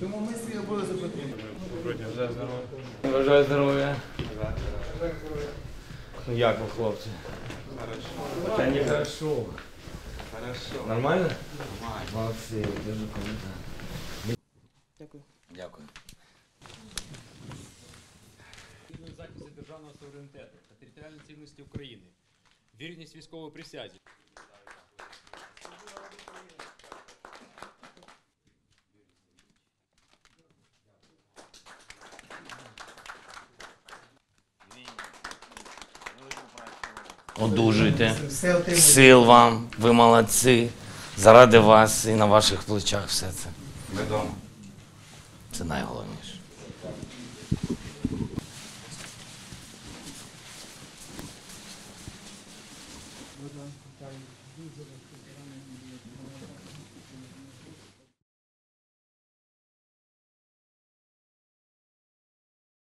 Тому ми свій обов'язок підтримуємо. Бажаю здоров'я. Ну як ви, хлопці? Хорошо. Та не хорошо. Хорошо. Нормально? Нормально. Молодці, дуже круто. Дякую. Дякую. Захисту державного суверенітету та територіальної цілісності України. Вірність військової присязі. Одужуйте, сил вам, ви молодці, заради вас і на ваших плечах все це. Ми вдома. Це найголовніше. Продолжение следует...